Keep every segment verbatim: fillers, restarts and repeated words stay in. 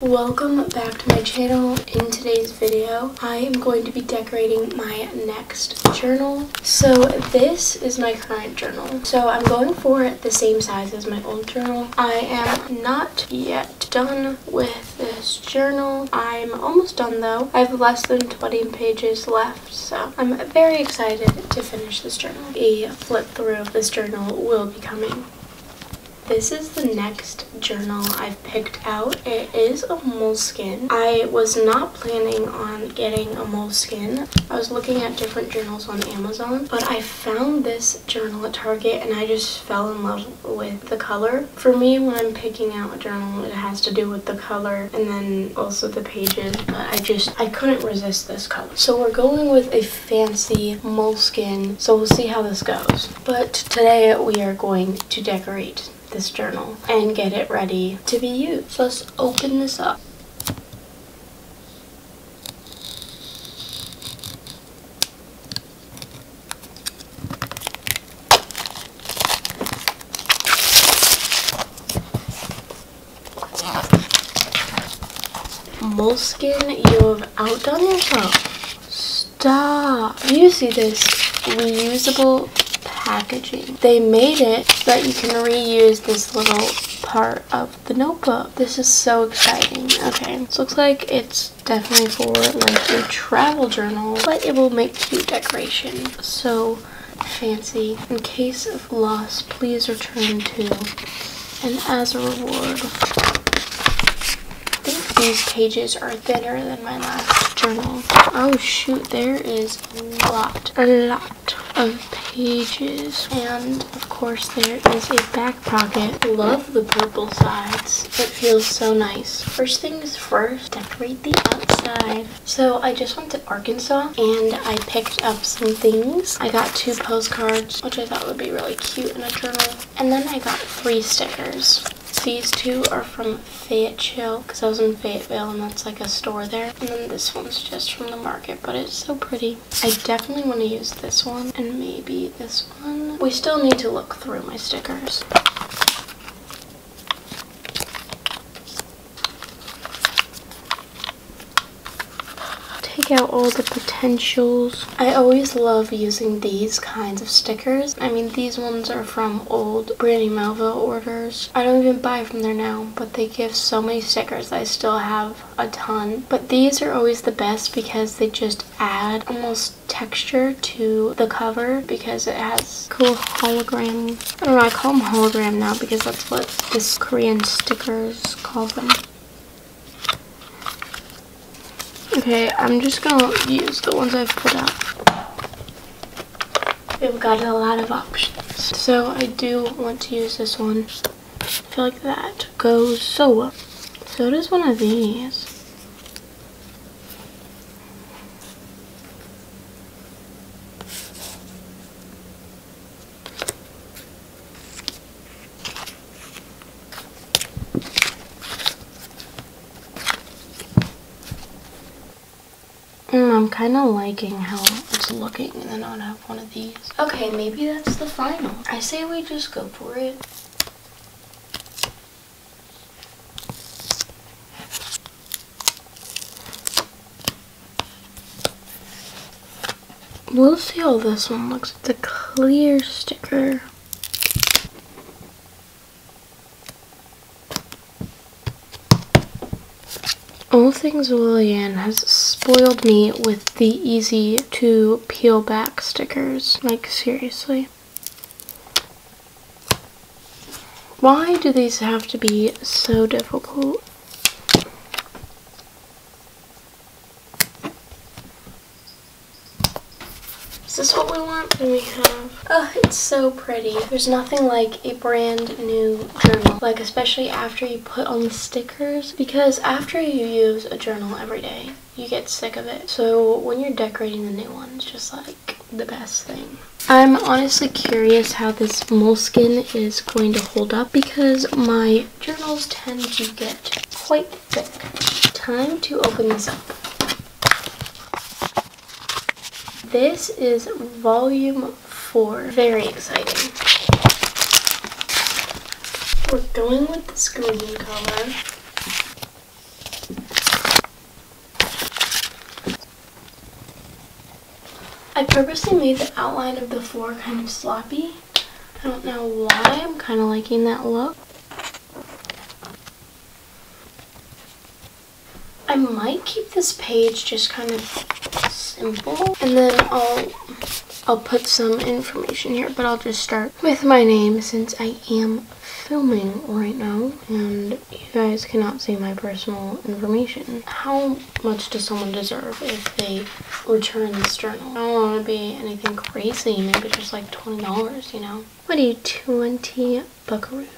Welcome back to my channel. In today's video, I am going to be decorating my next journal. So this is my current journal. So I'm going for the same size as my old journal. I am not yet done with this journal. I'm almost done though. I have less than twenty pages left, so I'm very excited to finish this journal. A flip through of this journal will be coming. This is the next journal I've picked out. It is a Moleskine. I was not planning on getting a Moleskine. I was looking at different journals on Amazon, but I found this journal at Target and I just fell in love with the color. For me, when I'm picking out a journal, it has to do with the color and then also the pages, but I just, I couldn't resist this color. So we're going with a fancy Moleskine, so we'll see how this goes. But today we are going to decorate this journal and get it ready to be used. So let's open this up. Moleskine, you have outdone yourself. Stop. You see this reusable packaging. They made it so that you can reuse this little part of the notebook. This is so exciting. Okay, this looks like it's definitely for like a travel journal, but it will make cute decoration. So fancy. In case of loss, please return to, and as a reward. I think these pages are thinner than my last journal. Oh shoot, there is a lot, a lot of pages, and of course there is a back pocket. Love the purple sides. It feels so nice. First things first, decorate the outside. So I just went to Arkansas and I picked up some things. I got two postcards, which I thought would be really cute in a journal, and then I got three stickers. These two are from Fayetteville, because I was in Fayetteville and that's like a store there. And then this one's just from the market, but it's so pretty. I definitely want to use this one and maybe this one. We still need to look through my stickers. Out all the potentials. I always love using these kinds of stickers. I mean, these ones are from old Brandy Melville orders. I don't even buy from there now, but they give so many stickers. I still have a ton, but these are always the best because they just add almost texture to the cover because it has cool hologram. I don't know, I call them hologram now because that's what this Korean stickers calls them. Okay, I'm just gonna use the ones I've put out. We've got a lot of options. So I do want to use this one. I feel like that goes so well. So does one of these. I'm kind of liking how it's looking and then I'll have one of these. Okay, maybe that's the final. I say we just go for it. We'll see how this one looks. It's a clear sticker. All Things Lilly Ann has spoiled me with the easy to peel back stickers. Like, seriously. Why do these have to be so difficult? Is this what we want? And we have... Oh, it's so pretty. There's nothing like a brand new journal. Like, especially after you put on the stickers, because after you use a journal every day, you get sick of it. So when you're decorating the new one, it's just like the best thing. I'm honestly curious how this Moleskine is going to hold up because my journals tend to get quite thick. Time to open this up. This is volume four. Very exciting. We're going with this green color. I purposely made the outline of the four kind of sloppy. I don't know why, I'm kind of liking that look. I might keep this page just kind of simple, and then I'll I'll put some information here, but I'll just start with my name since I am filming right now and you guys cannot see my personal information. How much does someone deserve if they return this journal? I don't want to be anything crazy, maybe just like twenty dollars, you know? What are you, twenty buckaroos?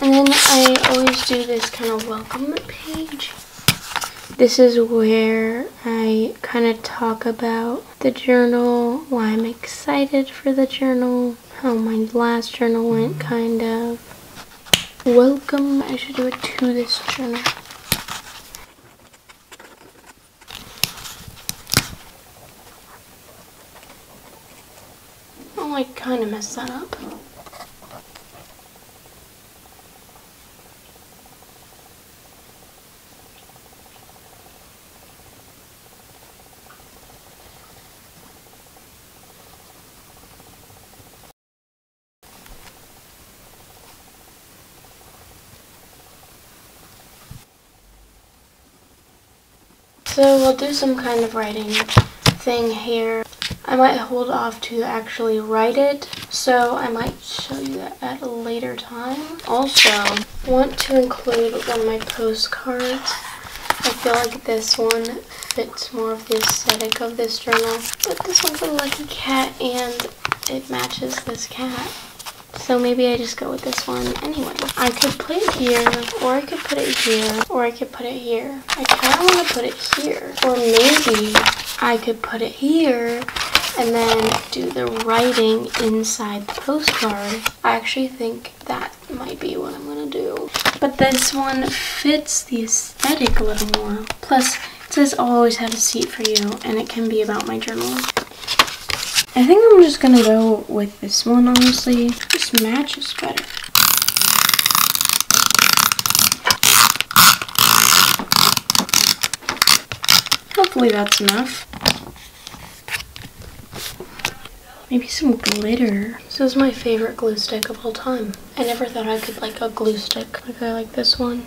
And then I always do this kind of welcome page. This is where I kind of talk about the journal, why I'm excited for the journal, how my last journal went, kind of. Welcome, I should do it to this journal. Oh, I kind of messed that up. So we'll do some kind of writing thing here. I might hold off to actually write it, so I might show you that at a later time. Also, I want to include one of my postcards. I feel like this one fits more of the aesthetic of this journal, but this one's a lucky cat and it matches this cat. So maybe I just go with this one anyway. I could put it here, or I could put it here, or I could put it here. I kind of want to put it here. Or maybe I could put it here and then do the writing inside the postcard. I actually think that might be what I'm going to do. But this one fits the aesthetic a little more. Plus, it says I'll always have a seat for you, and it can be about my journal. I think I'm just gonna go with this one, honestly. This matches better. Hopefully that's enough. Maybe some glitter. This is my favorite glue stick of all time. I never thought I could like a glue stick. Like I like this one.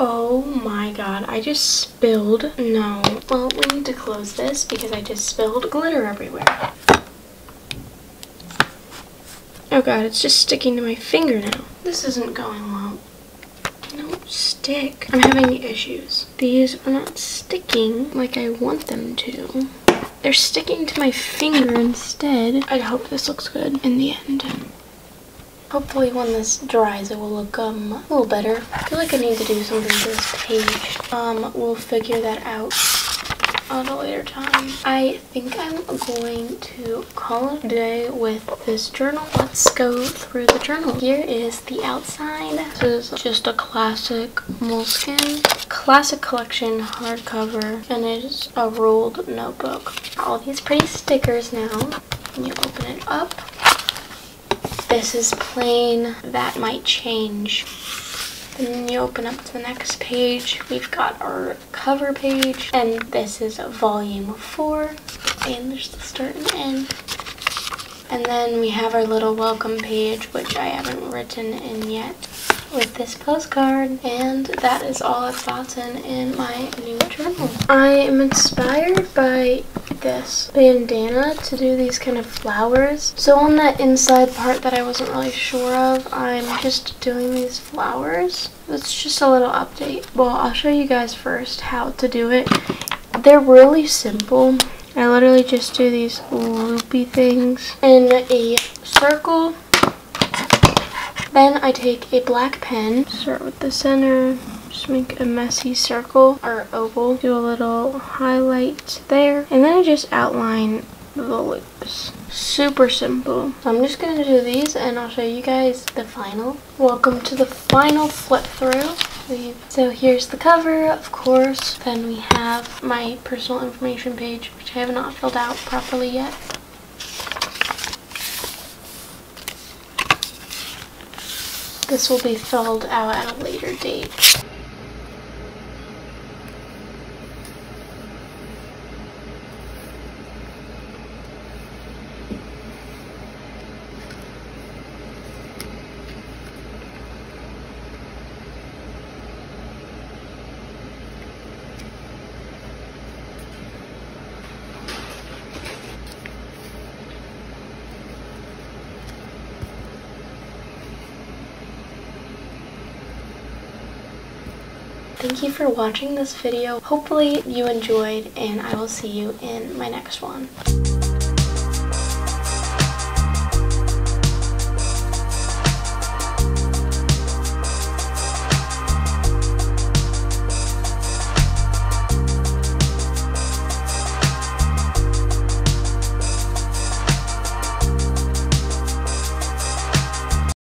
Oh my god, I just spilled. No. Well, we need to close this because I just spilled glitter everywhere. Oh god, it's just sticking to my finger now. This isn't going well. No, stick. I'm having issues. These are not sticking like I want them to. They're sticking to my finger instead. I hope this looks good in the end. Hopefully when this dries, it will look um, a little better. I feel like I need to do something to this page. Um, we'll figure that out at a later time. I think I'm going to call it a day with this journal. Let's go through the journal. Here is the outside. This is just a classic Moleskine. Classic collection, hardcover, and it is a ruled notebook. All these pretty stickers now. Can you open it up? This is plain, that might change. Then you open up to the next page, we've got our cover page, and this is volume four, and there's the start and end. And then we have our little welcome page, which I haven't written in yet, with this postcard. And that is all I've gotten in my new journal. I am inspired by this bandana to do these kind of flowers. So on that inside part that I wasn't really sure of, I'm just doing these flowers. It's just a little update. Well, I'll show you guys first how to do it. They're really simple. I literally just do these loopy things in a circle. Then I take a black pen, start with the center, just make a messy circle or oval, do a little highlight there, and then I just outline the loops. Super simple. So I'm just gonna do these and I'll show you guys the final. Welcome to the final flip through. So here's the cover, of course. Then we have my personal information page, which I have not filled out properly yet. This will be filled out at a later date. Thank you for watching this video. Hopefully you enjoyed, and I will see you in my next one.